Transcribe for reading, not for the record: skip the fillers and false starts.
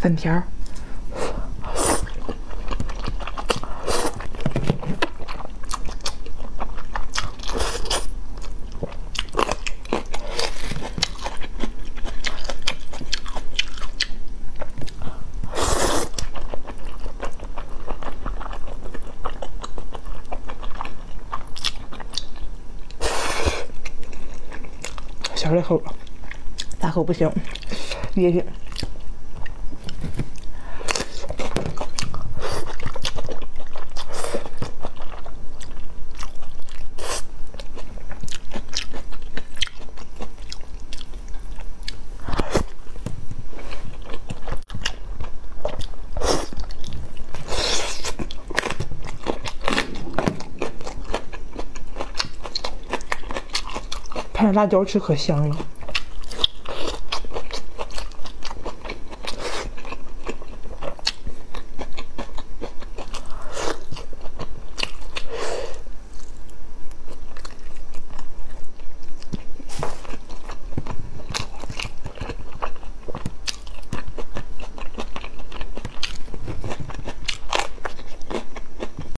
粉条。小两口，大口不行，憋屈。 辣椒吃可香了。